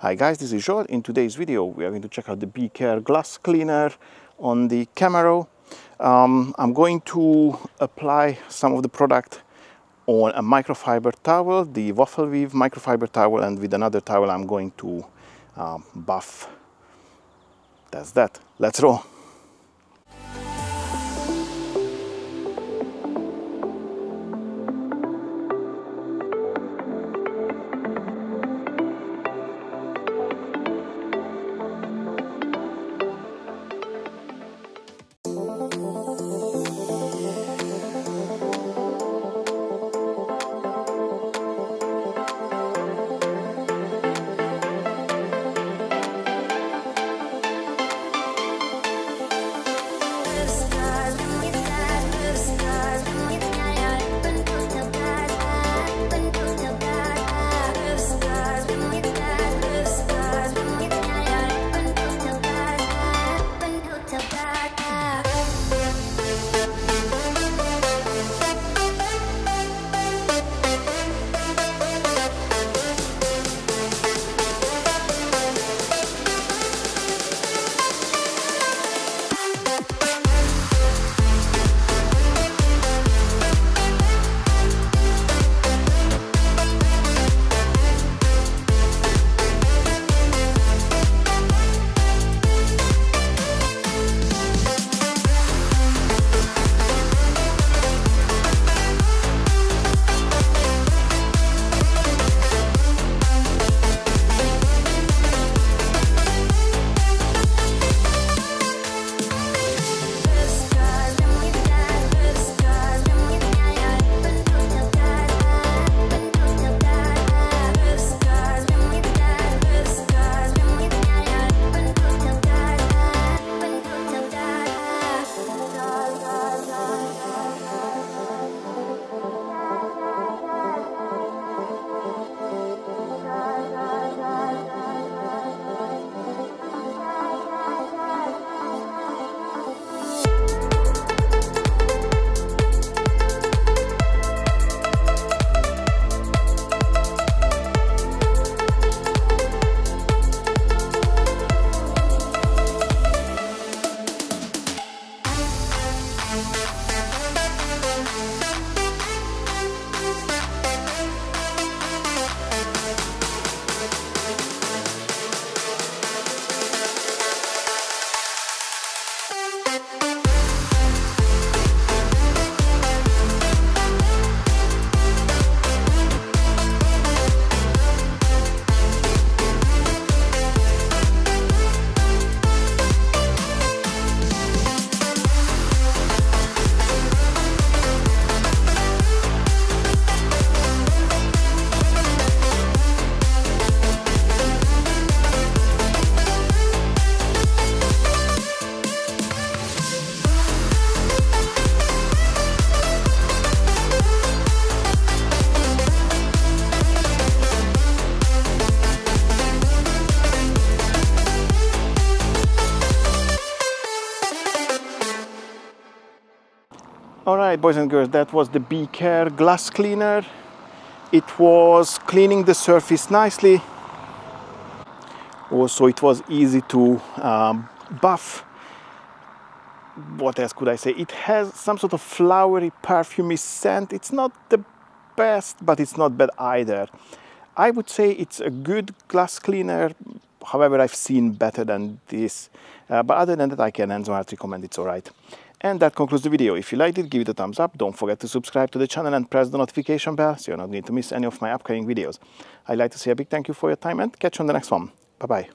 Hi guys, this is Joel. In today's video we are going to check out the B-Care glass cleaner on the Camaro. I'm going to apply some of the product on a microfiber towel, the waffle weave microfiber towel, and with another towel I'm going to buff. That's that. Let's roll. Alright boys and girls, that was the B-Care glass cleaner. It was cleaning the surface nicely. Also it was easy to buff. What else could I say? It has some sort of flowery, perfumey scent. It's not the best, but it's not bad either. I would say it's a good glass cleaner. However, I've seen better than this. But other than that, I can hands-on recommend it's alright. And that concludes the video. If you liked it, give it a thumbs up. Don't forget to subscribe to the channel and press the notification bell so you're not going to miss any of my upcoming videos. I'd like to say a big thank you for your time and catch you on the next one. Bye-bye.